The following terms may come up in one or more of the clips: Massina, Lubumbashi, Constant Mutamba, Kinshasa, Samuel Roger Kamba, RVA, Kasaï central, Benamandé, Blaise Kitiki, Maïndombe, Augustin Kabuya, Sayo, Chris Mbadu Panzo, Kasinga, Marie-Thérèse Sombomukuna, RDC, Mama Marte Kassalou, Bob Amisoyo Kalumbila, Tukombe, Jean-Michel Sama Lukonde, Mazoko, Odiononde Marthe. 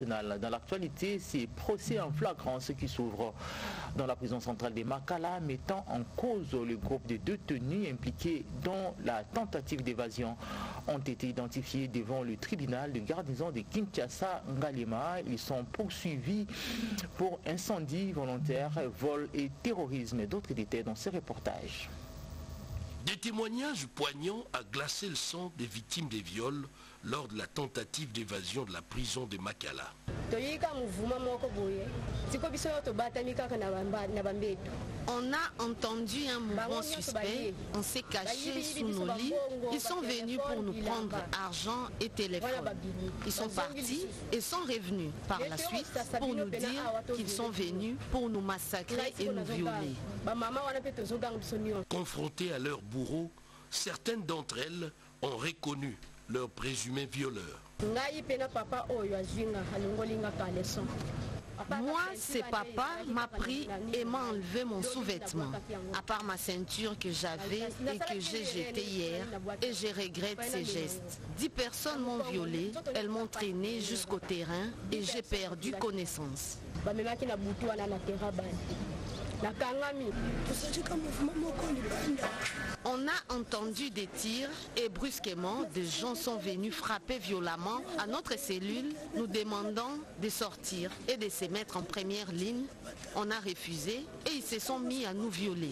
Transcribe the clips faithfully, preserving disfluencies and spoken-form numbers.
Dans l'actualité, c'est procès en flagrant ce qui s'ouvre dans la prison centrale de Makala, mettant en cause le groupe de détenus impliqués dans la tentative d'évasion, ont été identifiés devant le tribunal de garnison de Kinshasa, Ngalima. Ils sont poursuivis pour incendie volontaire, vol et terrorisme. D'autres détails dans ce reportage. Des témoignages poignants a glacé le sang des victimes des viols lors de la tentative d'évasion de la prison de Makala. On a entendu un mouvement suspect, on s'est caché sous nos lits, ils sont venus pour nous prendre argent et téléphone. Ils sont partis et sont revenus par la suite pour nous dire qu'ils sont venus pour nous massacrer et nous violer. Confrontés à leurs bourreaux, certaines d'entre elles ont reconnu leurs présumés violeurs. Moi, c'est papa m'a pris et m'a enlevé mon sous-vêtement, à part ma ceinture que j'avais et que j'ai jetée hier, et je regrette ces gestes. Dix personnes m'ont violée, elles m'ont traînée jusqu'au terrain et j'ai perdu connaissance. On a entendu des tirs et brusquement, des gens sont venus frapper violemment à notre cellule, nous demandant de sortir et de se mettre en première ligne. On a refusé et ils se sont mis à nous violer.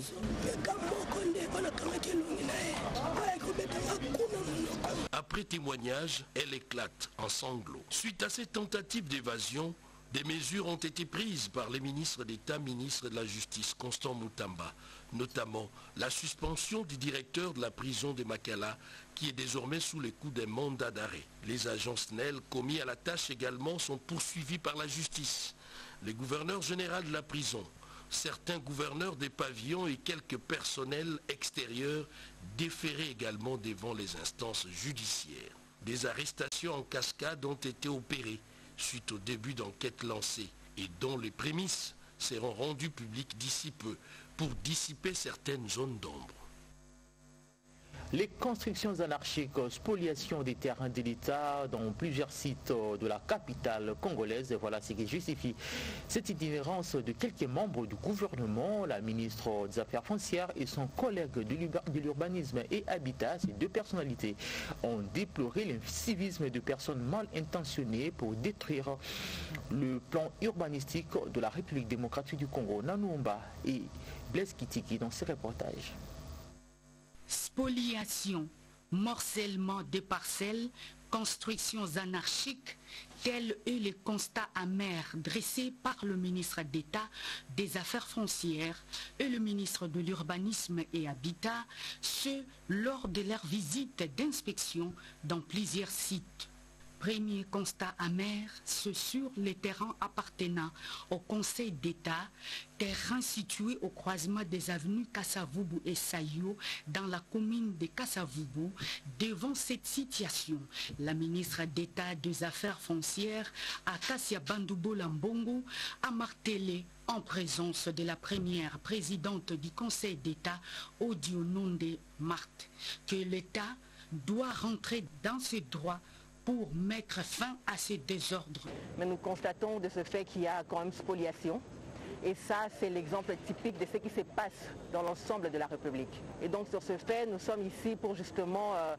Après témoignage, elle éclate en sanglots. Suite à ces tentatives d'évasion, des mesures ont été prises par les ministres d'État, ministres de la Justice, Constant Mutamba, notamment la suspension du directeur de la prison de Makala, qui est désormais sous les coups d'un mandat d'arrêt. Les agents S N E L commis à la tâche également sont poursuivis par la justice. Le gouverneur général de la prison, certains gouverneurs des pavillons et quelques personnels extérieurs déférés également devant les instances judiciaires. Des arrestations en cascade ont été opérées suite au début d'enquêtes lancées et dont les prémices seront rendues publiques d'ici peu pour dissiper certaines zones d'ombre. Les constructions anarchiques, spoliation des terrains de l'État dans plusieurs sites de la capitale congolaise, voilà ce qui justifie cette itinérance de quelques membres du gouvernement. La ministre des Affaires foncières et son collègue de l'urbanisme et habitat, ces deux personnalités, ont déploré l'incivisme de personnes mal intentionnées pour détruire le plan urbanistique de la République démocratique du Congo. Nanoumba et Blaise Kitiki dans ces reportages. Spoliation, morcellement des parcelles, constructions anarchiques, tels est le constat amer dressé par le ministre d'État des Affaires foncières et le ministre de l'Urbanisme et Habitat, ce lors de leur visite d'inspection dans plusieurs sites. Premier constat amer, ce sur les terrains appartenant au Conseil d'État, terrains situés au croisement des avenues Kassavubu et Sayo dans la commune de Kassavubu. Devant cette situation, la ministre d'État des Affaires foncières, Atasia Bandoubo-Lambongo, a martelé en présence de la première présidente du Conseil d'État, Odiononde Marthe, que l'État doit rentrer dans ses droits pour mettre fin à ces désordres. Mais nous constatons de ce fait qu'il y a quand même spoliation. Et ça, c'est l'exemple typique de ce qui se passe dans l'ensemble de la République. Et donc, sur ce fait, nous sommes ici pour justement euh,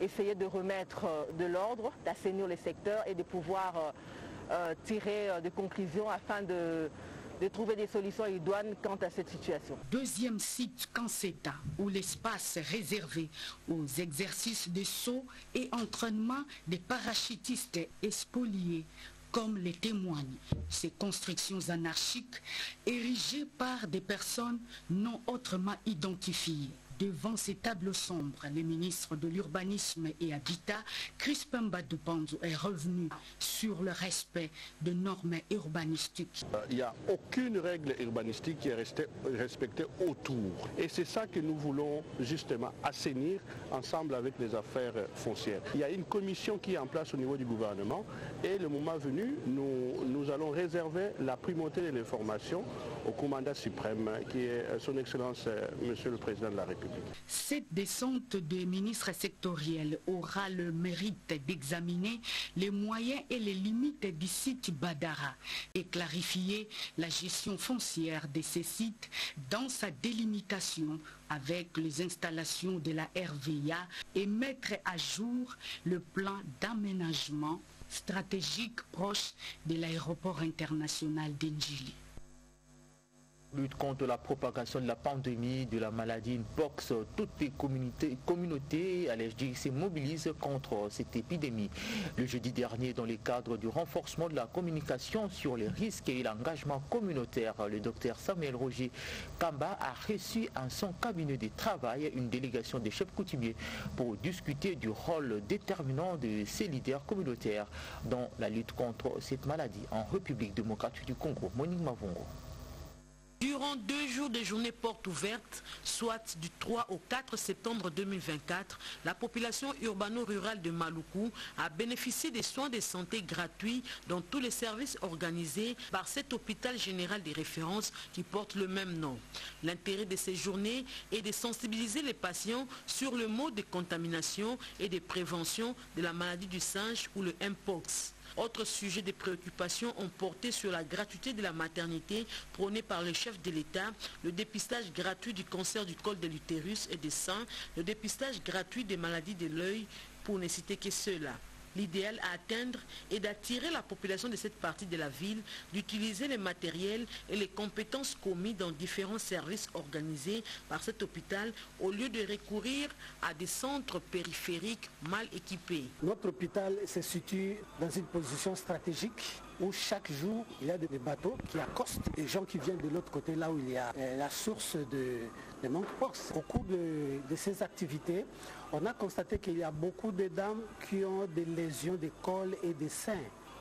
essayer de remettre euh, de l'ordre, d'assainir les secteurs et de pouvoir euh, euh, tirer euh, des conclusions afin de... de trouver des solutions idoines quant à cette situation. Deuxième site, Canceta, où l'espace réservé aux exercices de saut et entraînement des parachutistes est spolié, comme les témoignent ces constructions anarchiques érigées par des personnes non autrement identifiées. Devant ces tables sombres, le ministre de l'Urbanisme et Habitat, Chris Mbadu Panzo, est revenu sur le respect de normes urbanistiques. Il n'y a aucune règle urbanistique qui est restée, respectée autour. Et c'est ça que nous voulons justement assainir ensemble avec les affaires foncières. Il y a une commission qui est en place au niveau du gouvernement et le moment venu, nous, nous allons réserver la primauté de l'information au commandant suprême qui est son Excellence Monsieur le Président de la République. République. Cette descente des ministres sectoriels aura le mérite d'examiner les moyens et les limites du site Badara et clarifier la gestion foncière de ces sites dans sa délimitation avec les installations de la R V A et mettre à jour le plan d'aménagement stratégique proche de l'aéroport international d'Indjili. Lutte contre la propagation de la pandémie, de la maladie Mpox, toutes les communautés, communautés à l'H D C se mobilisent contre cette épidémie. Le jeudi dernier, dans le cadre du renforcement de la communication sur les risques et l'engagement communautaire, le docteur Samuel Roger Kamba a reçu en son cabinet de travail une délégation des chefs coutumiers pour discuter du rôle déterminant de ces leaders communautaires dans la lutte contre cette maladie en République démocratique du Congo. Monique Mavongo. Durant deux jours de journée porte ouverte, soit du trois au quatre septembre deux mille vingt-quatre, la population urbano-rurale de Maluku a bénéficié des soins de santé gratuits dans tous les services organisés par cet hôpital général de référence qui porte le même nom. L'intérêt de ces journées est de sensibiliser les patients sur le mode de contamination et de prévention de la maladie du singe ou le Mpox. Autres sujets de préoccupation ont porté sur la gratuité de la maternité prônée par le chef de l'État, le dépistage gratuit du cancer du col de l'utérus et des seins, le dépistage gratuit des maladies de l'œil, pour ne citer que ceux-là. L'idéal à atteindre est d'attirer la population de cette partie de la ville, d'utiliser les matériels et les compétences commis dans différents services organisés par cet hôpital au lieu de recourir à des centres périphériques mal équipés. Notre hôpital se situe dans une position stratégique où chaque jour il y a des bateaux qui accostent des gens qui viennent de l'autre côté, là où il y a euh, la source de, de Mpox. Au cours de, de ces activités, on a constaté qu'il y a beaucoup de dames qui ont des lésions de col et de seins.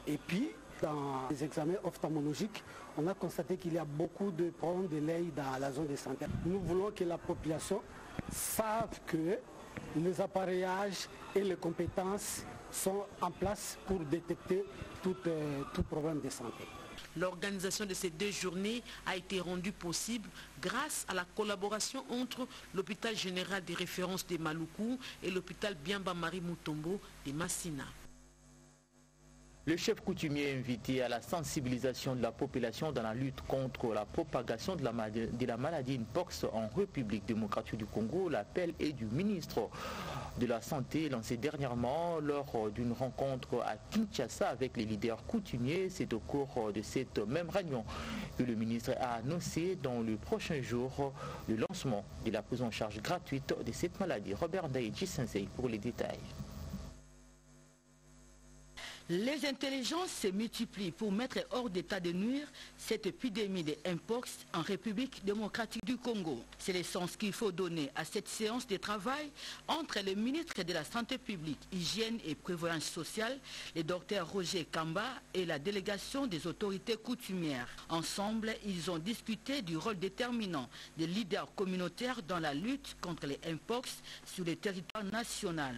Et puis, dans les examens ophtalmologiques, on a constaté qu'il y a beaucoup de problèmes de l'œil dans la zone de santé. Nous voulons que la population sache que les appareillages et les compétences sont en place pour détecter tout, euh, tout problème de santé. L'organisation de ces deux journées a été rendue possible grâce à la collaboration entre l'hôpital général des références de Maluku et l'hôpital Biamba Marie Mutombo de Massina. Le chef coutumier invité à la sensibilisation de la population dans la lutte contre la propagation de la, de la maladie Mpox en République démocratique du Congo, l'appel est du ministre de la Santé lancé dernièrement lors d'une rencontre à Kinshasa avec les leaders coutumiers. C'est au cours de cette même réunion que le ministre a annoncé dans le prochain jour le lancement de la prise en charge gratuite de cette maladie. Robert Daïchi Sensei pour les détails. Les intelligences se multiplient pour mettre hors d'état de nuire cette épidémie de Mpox en République démocratique du Congo. C'est le sens qu'il faut donner à cette séance de travail entre le ministre de la Santé publique, Hygiène et Prévoyance sociale, le docteur Roger Kamba et la délégation des autorités coutumières. Ensemble, ils ont discuté du rôle déterminant des leaders communautaires dans la lutte contre les Mpox sur le territoire national.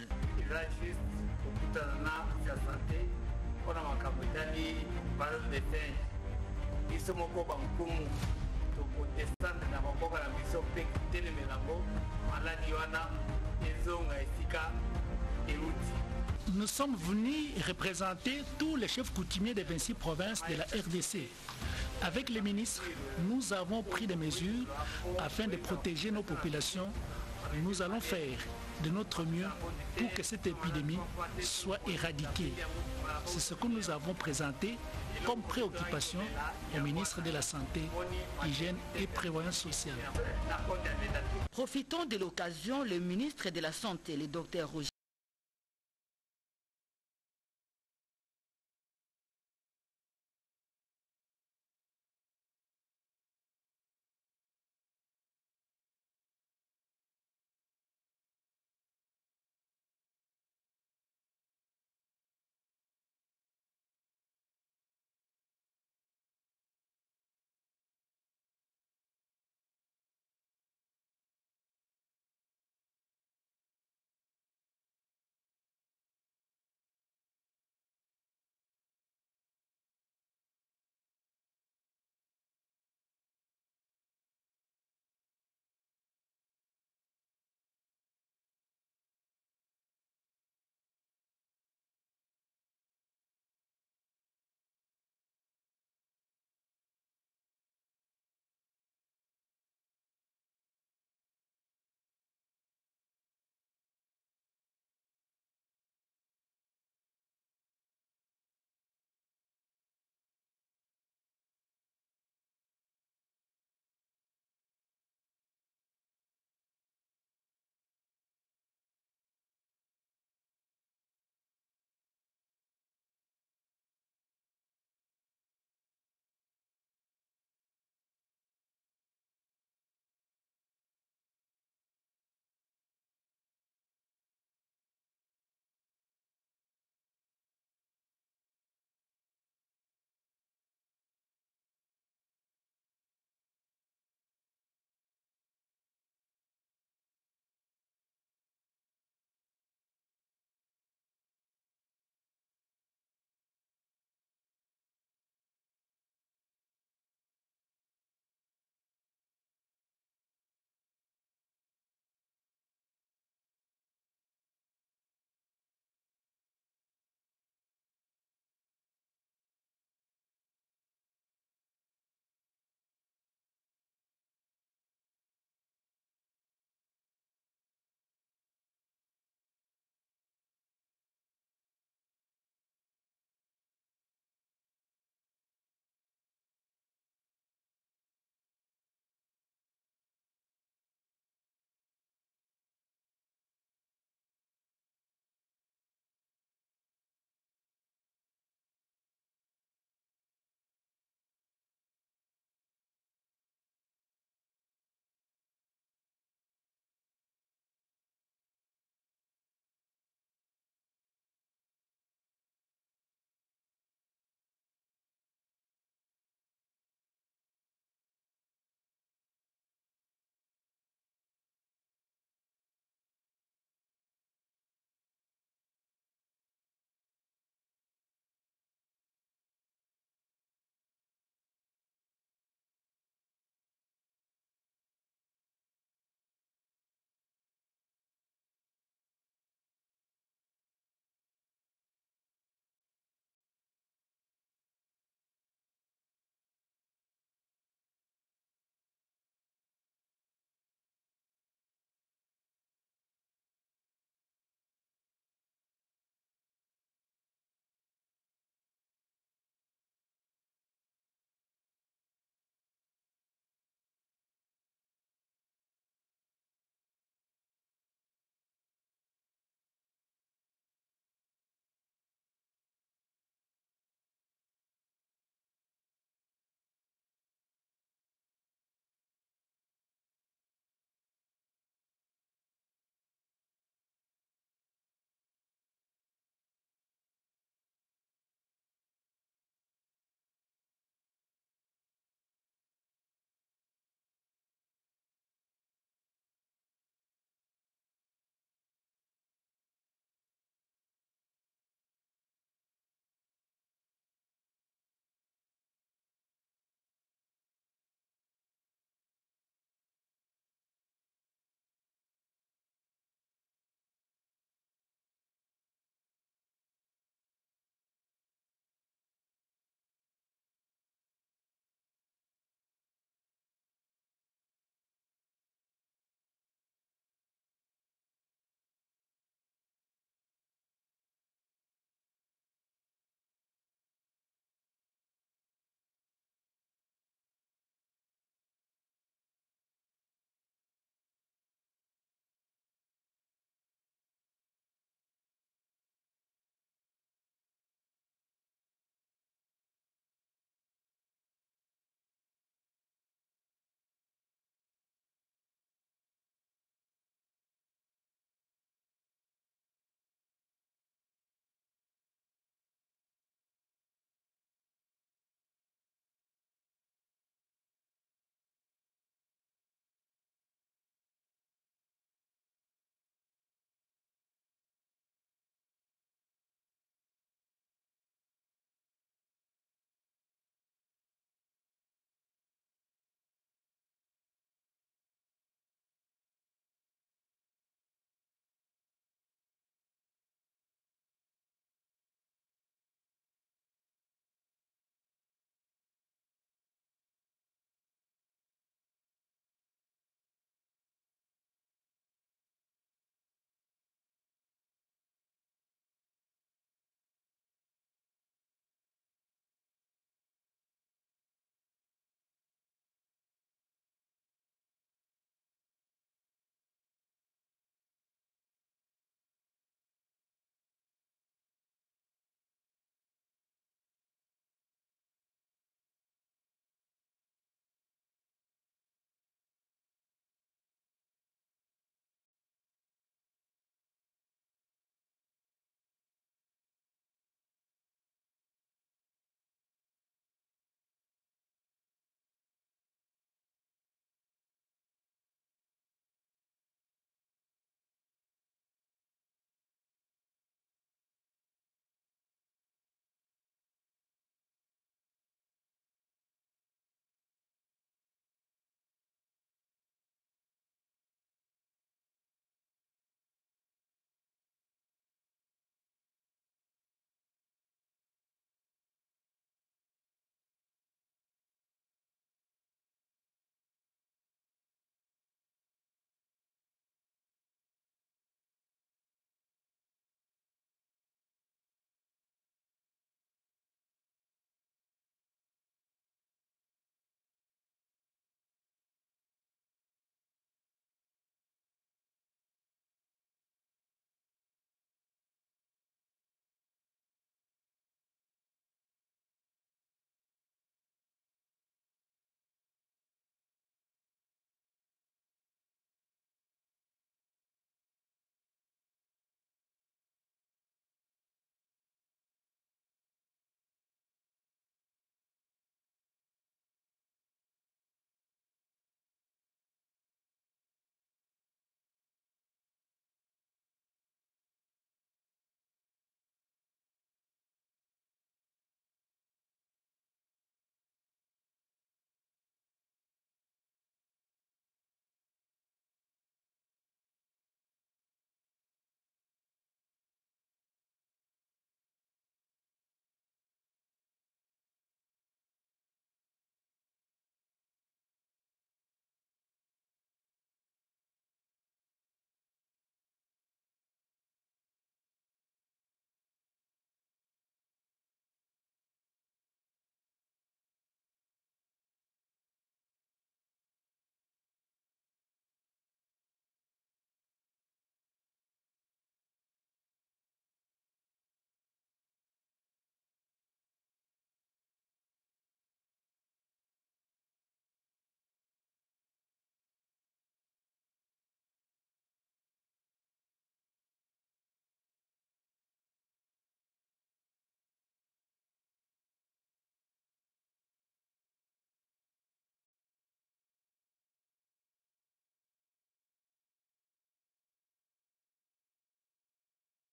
Nous sommes venus représenter tous les chefs coutumiers des vingt-six provinces de la R D C. Avec les ministres, nous avons pris des mesures afin de protéger nos populations. Nous allons faire de notre mieux pour que cette épidémie soit éradiquée. C'est ce que nous avons présenté comme préoccupation au ministre de la Santé, Hygiène et Prévoyance sociale. Profitons de l'occasion, le ministre de la Santé, le docteur Roger,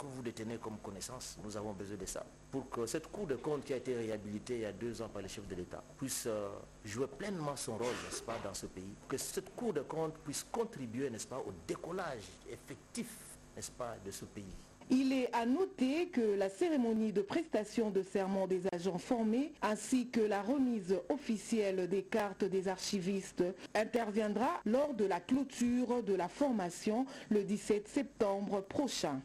que vous détenez comme connaissance, nous avons besoin de ça. Pour que cette Cour de compte qui a été réhabilitée il y a deux ans par le chef de l'État puisse euh, jouer pleinement son rôle, n'est-ce pas, dans ce pays. Que cette Cour de compte puisse contribuer, n'est-ce pas, au décollage effectif, n'est-ce pas, de ce pays. Il est à noter que la cérémonie de prestation de serment des agents formés ainsi que la remise officielle des cartes des archivistes interviendra lors de la clôture de la formation le dix-sept septembre prochain.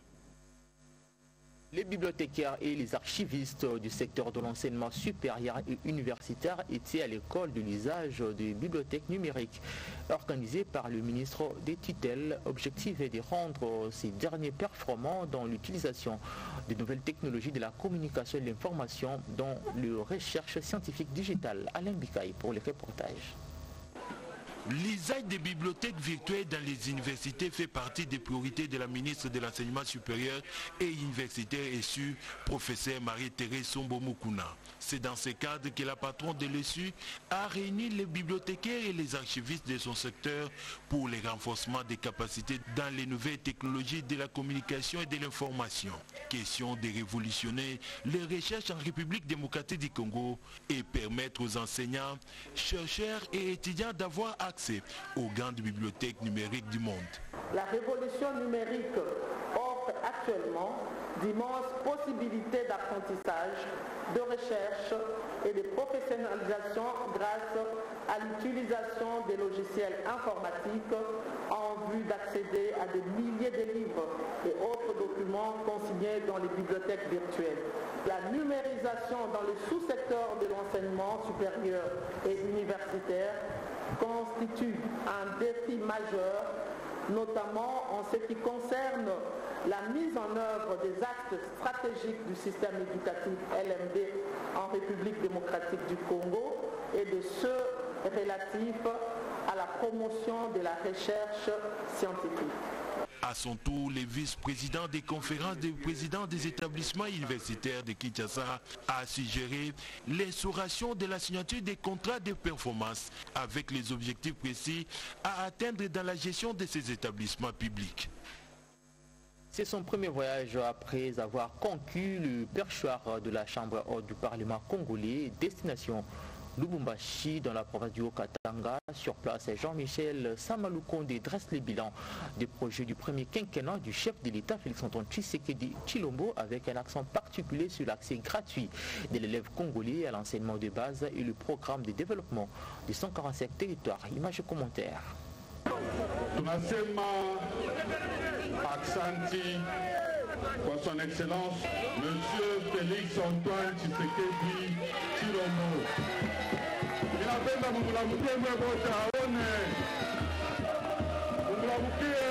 Les bibliothécaires et les archivistes du secteur de l'enseignement supérieur et universitaire étaient à l'école de l'usage des bibliothèques numériques, organisée par le ministre des tutelles. Objectif est de rendre ces derniers performants dans l'utilisation des nouvelles technologies de la communication et de l'information dans la recherche scientifique digitale. Alain Bikaï pour les reportages. L'usage des bibliothèques virtuelles dans les universités fait partie des priorités de la ministre de l'enseignement supérieur et universitaire E S U, professeure Marie-Thérèse Sombomukuna. C'est dans ce cadre que la patronne de l'E S U a réuni les bibliothécaires et les archivistes de son secteur pour le renforcement des capacités dans les nouvelles technologies de la communication et de l'information. Question de révolutionner les recherches en République démocratique du Congo et permettre aux enseignants, chercheurs et étudiants d'avoir accès aux grandes bibliothèques numériques du monde. La révolution numérique offre actuellement d'immenses possibilités d'apprentissage, de recherche et de professionnalisation grâce à l'utilisation des logiciels informatiques en vue d'accéder à des milliers de livres et autres documents consignés dans les bibliothèques virtuelles. La numérisation dans le sous-secteur de l'enseignement supérieur et universitaire constitue un défi majeur, notamment en ce qui concerne la mise en œuvre des actes stratégiques du système éducatif L M D en République démocratique du Congo et de ceux relatifs à la promotion de la recherche scientifique. À son tour, le vice-président des conférences des présidents des établissements universitaires de Kinshasa a suggéré l'instauration de la signature des contrats de performance avec les objectifs précis à atteindre dans la gestion de ces établissements publics. C'est son premier voyage après avoir conquis le perchoir de la Chambre haute du Parlement congolais, destination Lubumbashi dans la province du Haut-Katanga. Sur place, Jean-Michel Sama Lukonde dresse les bilans des projets du premier quinquennat du chef de l'État Félix Antoine Tshisekedi-Tshilombo avec un accent particulier sur l'accès gratuit de l'élève congolais à l'enseignement de base et le programme de développement de cent quarante-cinq territoires. Images et commentaires. Pour son excellence, Monsieur Félix Antoine Tshisekedi-Tshilombo. Ninapenda kumlamukia mwe wote aone. Kumlamukia.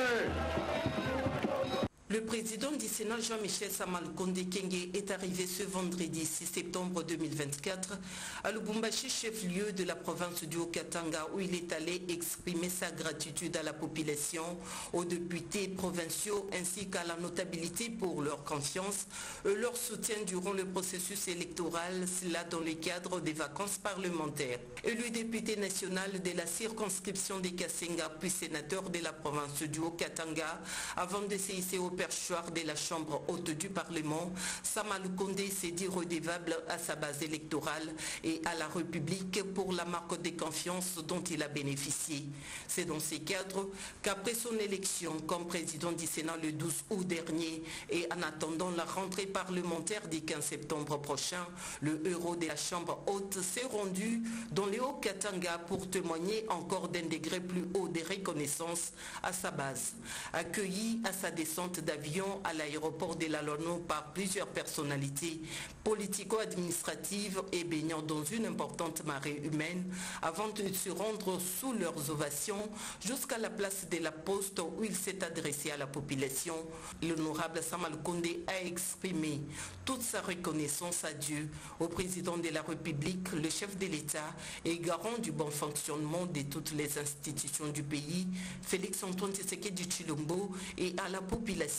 Le président du Sénat Jean-Michel Sama Lukonde Kenge est arrivé ce vendredi six septembre deux mille vingt-quatre à Lubumbashi, chef-lieu de la province du Haut-Katanga, où il est allé exprimer sa gratitude à la population, aux députés provinciaux ainsi qu'à la notabilité pour leur confiance et leur soutien durant le processus électoral, cela dans le cadre des vacances parlementaires. Élu député national de la circonscription des Kasinga, puis sénateur de la province du Haut-Katanga, avant de se hisser au perchoir de la Chambre haute du Parlement, Sama Lukonde s'est dit redevable à sa base électorale et à la République pour la marque de confiance dont il a bénéficié. C'est dans ces cadres qu'après son élection comme président du Sénat le douze août dernier et en attendant la rentrée parlementaire du quinze septembre prochain, le héros de la Chambre haute s'est rendu dans le Haut-Katanga pour témoigner encore d'un degré plus haut de reconnaissance à sa base. Accueilli à sa descente d'avion à l'aéroport de la Lono par plusieurs personnalités politico-administratives et baignant dans une importante marée humaine avant de se rendre sous leurs ovations jusqu'à la place de la Poste où il s'est adressé à la population. L'honorable Sama Lukonde a exprimé toute sa reconnaissance à Dieu, au président de la République, le chef de l'État et garant du bon fonctionnement de toutes les institutions du pays, Félix Antoine Tshisekedi-Tshilombo, et à la population.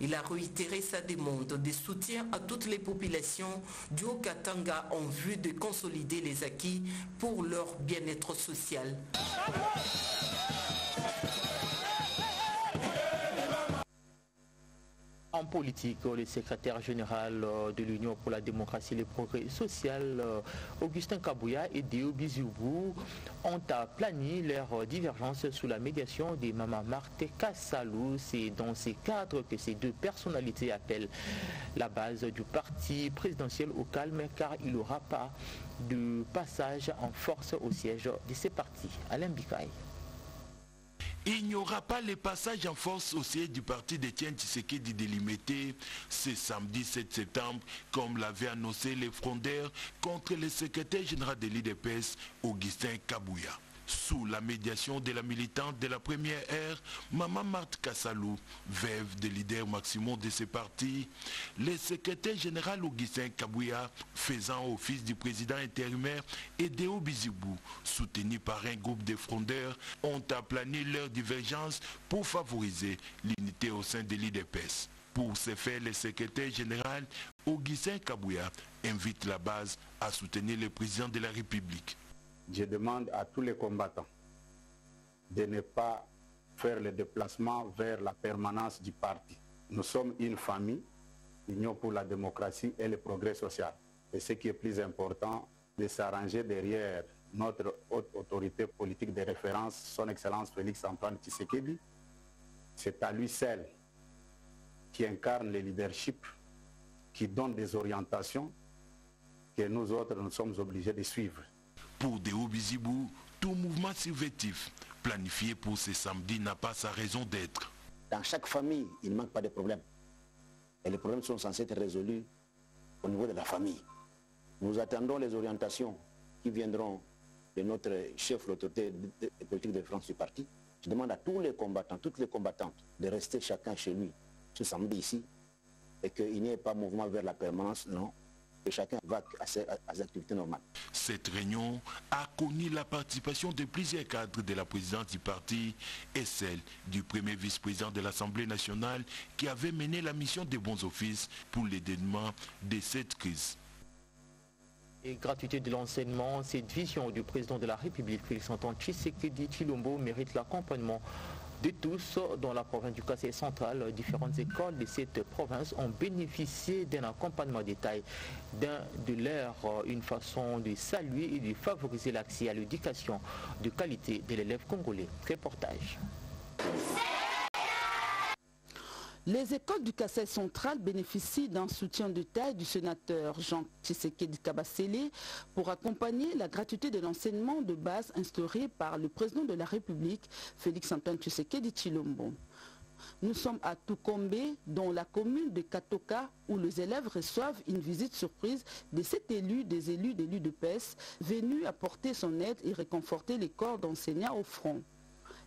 Il a réitéré sa demande de soutien à toutes les populations du Haut-Katanga en vue de consolider les acquis pour leur bien-être social. En En politique, le secrétaire général de l'Union pour la démocratie et les progrès social, Augustin Kabuya et Déo Bizibu ont aplani leurs divergences sous la médiation de Mama Marte Kassalou. C'est dans ces cadres que ces deux personnalités appellent la base du parti présidentiel au calme, car il n'y aura pas de passage en force au siège de ces partis. Alain Bikaï. Il n'y aura pas le passage en force au siège du parti de Tshisekedi délimité ce samedi sept septembre, comme l'avait annoncé les frondeurs contre le secrétaire général de l'I D P S, Augustin Kabuya. Sous la médiation de la militante de la première ère, Mama Marte Kassalou, veuve des leaders maximum de ce parti, le secrétaire général Augustin Kabuya, faisant office du président intérimaire, et Déo Bizibu, soutenu par un groupe de frondeurs, ont aplani leurs divergences pour favoriser l'unité au sein de l'I D P S. Pour ce faire, le secrétaire général Augustin Kabuya invite la base à soutenir le président de la République. Je demande à tous les combattants de ne pas faire le déplacement vers la permanence du parti. Nous sommes une famille, l'Union pour la démocratie et le progrès social. Et ce qui est plus important, de s'arranger derrière notre haute autorité politique de référence, son Excellence Félix Antoine Tshisekedi. C'est à lui seul qui incarne le leadership, qui donne des orientations que nous autres, nous sommes obligés de suivre. Pour Déo Bizibu, tout mouvement subversif planifié pour ce samedi n'a pas sa raison d'être. Dans chaque famille, il ne manque pas de problèmes. Et les problèmes sont censés être résolus au niveau de la famille. Nous attendons les orientations qui viendront de notre chef, l'autorité politique de France du parti. Je demande à tous les combattants, toutes les combattantes, de rester chacun chez lui ce samedi ici et qu'il n'y ait pas mouvement vers la permanence, non. Et chacun va à ses, à ses activités normales. Cette réunion a connu la participation de plusieurs cadres de la présidente du parti et celle du premier vice-président de l'Assemblée nationale qui avait mené la mission des bons offices pour les dénouements de cette crise. Et gratuité de l'enseignement, cette vision du président de la République, Félix Antoine Tshisekedi-Tshilombo, mérite l'accompagnement de tous. Dans la province du Kasaï central, différentes écoles de cette province ont bénéficié d'un accompagnement de taille d'un de l'air, une façon de saluer et de favoriser l'accès à l'éducation de qualité de l'élève congolais. Reportage. Les écoles du Kasaï central bénéficient d'un soutien de taille du sénateur Jean Tshisekedi Kabasele pour accompagner la gratuité de l'enseignement de base instaurée par le président de la République, Félix Antoine Tshisekedi-Tshilombo. Nous sommes à Tukombe, dans la commune de Katoka, où les élèves reçoivent une visite surprise de sept élus, des élus d'élus de P E S, venus apporter son aide et réconforter les corps d'enseignants au front.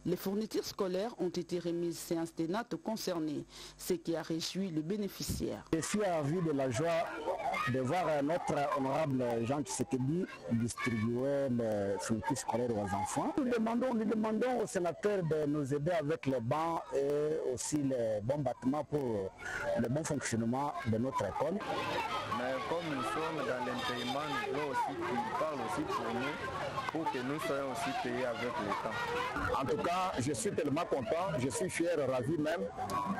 Les fournitures scolaires ont été remises à un concerné, ce qui a réjoui le bénéficiaire. Je suis ravi de la joie de voir notre honorable Jean Tshisekedi distribuer les fournitures scolaires aux enfants. Nous demandons, nous demandons au sénateur de nous aider avec les bancs et aussi les bons bâtiments pour le bon fonctionnement de notre école. Mais comme nous sommes dans l'impayement, nous devons aussi qu'ils parlent aussi pour nous, pour que nous soyons aussi payés avec le temps. En tout cas, je suis tellement content, je suis fier, ravi même.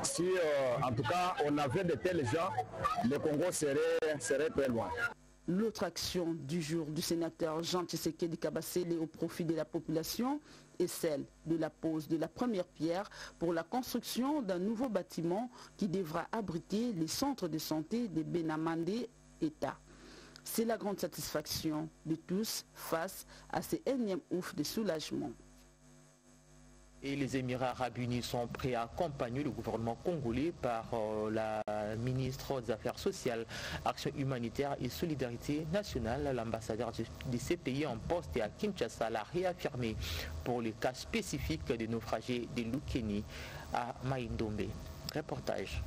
Si euh, en tout cas on avait de tels gens, le Congo serait, serait très loin. L'autre action du jour du sénateur Jean Tshisekedi Kabasele au profit de la population est celle de la pose de la première pierre pour la construction d'un nouveau bâtiment qui devra abriter les centres de santé des Benamandé État. C'est la grande satisfaction de tous face à ces énièmes ouf de soulagement. Et les Émirats arabes unis sont prêts à accompagner le gouvernement congolais par euh, la ministre des Affaires sociales, Action humanitaire et solidarité nationale. L'ambassadeur de ces pays en poste et à Kinshasa l'a réaffirmé pour les cas spécifiques des naufragés de Lukéni à Maïndombe. Reportage.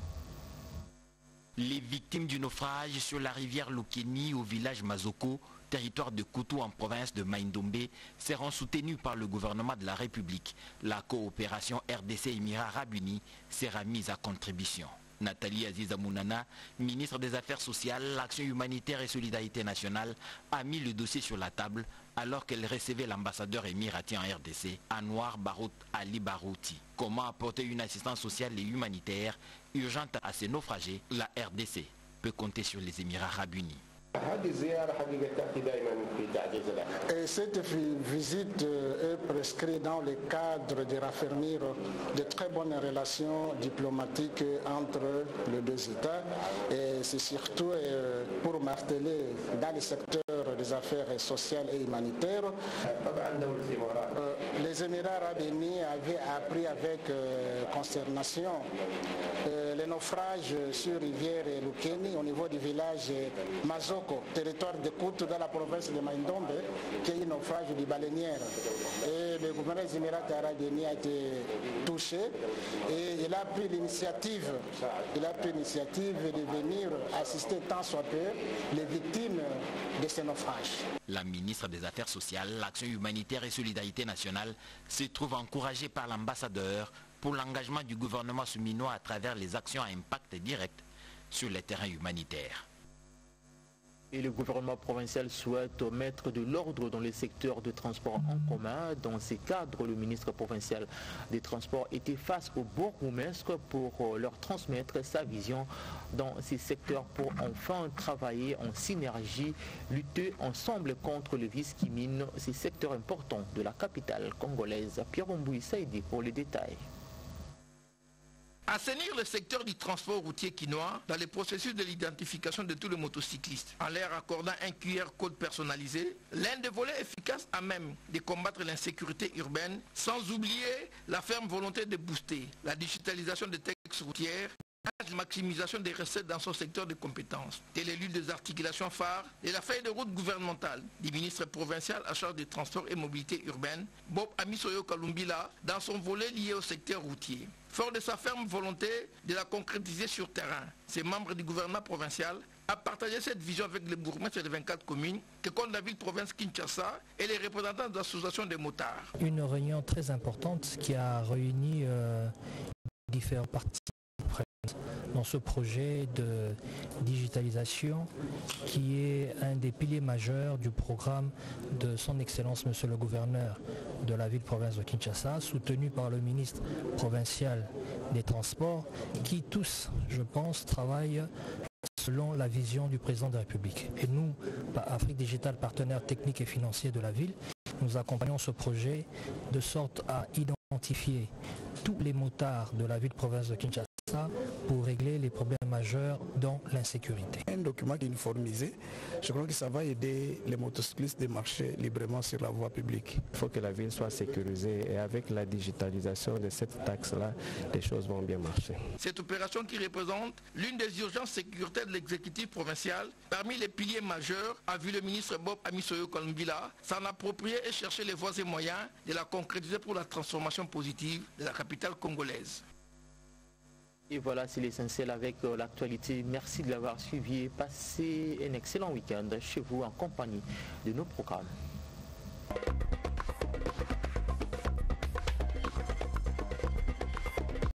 Les victimes du naufrage sur la rivière Lukéni au village Mazoko, territoire de Koutou en province de Maïndombe, seront soutenus par le gouvernement de la République. La coopération R D C Émirats Arabes Unis sera mise à contribution. Nathalie Aziza Mounana, ministre des Affaires sociales, l'Action humanitaire et solidarité nationale, a mis le dossier sur la table alors qu'elle recevait l'ambassadeur émiratien en R D C, Anwar Barout Ali Barouti. Comment apporter une assistance sociale et humanitaire urgente à ces naufragés? La R D C peut compter sur les Émirats arabes unis. Et cette visite est prescrite dans le cadre de raffermir de très bonnes relations diplomatiques entre les deux États. Et c'est surtout pour marteler dans le secteur des affaires sociales et humanitaires. Les Émirats arabes unis avaient appris avec consternation les naufrages sur rivière Lukéni au niveau du village Mazoko, territoire de Koutou dans la province de Maïndombe, qui est un naufrage de baleinière. Et le gouvernement des Émirats arabes unis a été touché et il a pris l'initiative, il a pris l'initiative de venir assister tant soit peu les victimes de ces naufrages. La ministre des Affaires sociales, l'Action humanitaire et solidarité nationale se trouve encouragée par l'ambassadeur pour l'engagement du gouvernement souminois à travers les actions à impact direct sur les terrains humanitaires. Et le gouvernement provincial souhaite mettre de l'ordre dans les secteurs de transport en commun. Dans ces cadres, le ministre provincial des Transports était face au bourg roumanesque pour leur transmettre sa vision dans ces secteurs pour enfin travailler en synergie, lutter ensemble contre le vice qui mine ces secteurs importants de la capitale congolaise. Pierre Mbouy Saïdi pour les détails. Assainir le secteur du transport routier quinois dans le processus de l'identification de tous les motocyclistes en leur accordant un Q R code personnalisé, l'un des volets efficaces à même de combattre l'insécurité urbaine, sans oublier la ferme volonté de booster la digitalisation des taxes routières, la maximisation des recettes dans son secteur de compétences. Telle est l'une des articulations phares et la feuille de route gouvernementale du ministre provincial à charge des transports et mobilité urbaine, Bob Amisoyo Kalumbila, dans son volet lié au secteur routier. Fort de sa ferme volonté de la concrétiser sur terrain, ses membres du gouvernement provincial a partagé cette vision avec les bourgmestres des vingt-quatre communes que compte la ville-province Kinshasa et les représentants de l'association des motards. Une réunion très importante qui a réuni euh, différents partis dans ce projet de digitalisation qui est un des piliers majeurs du programme de son Excellence Monsieur le Gouverneur de la ville-province de Kinshasa, soutenu par le ministre provincial des Transports, qui tous, je pense, travaillent selon la vision du président de la République. Et nous, Afrique Digitale, partenaire technique et financier de la ville, nous accompagnons ce projet de sorte à identifier tous les motards de la ville-province de Kinshasa pour régler les problèmes majeurs dans l'insécurité. Un document uniformisé, je crois que ça va aider les motocyclistes de marcher librement sur la voie publique. Il faut que la ville soit sécurisée et avec la digitalisation de cette taxe-là, les choses vont bien marcher. Cette opération qui représente l'une des urgences sécuritaires de l'exécutif provincial, parmi les piliers majeurs, a vu le ministre Bob Amisoyo Kalumbila s'en approprier et chercher les voies et moyens de la concrétiser pour la transformation positive de la capitale congolaise. Et voilà, c'est l'essentiel avec l'actualité. Merci de l'avoir suivi et passez un excellent week-end chez vous en compagnie de nos programmes.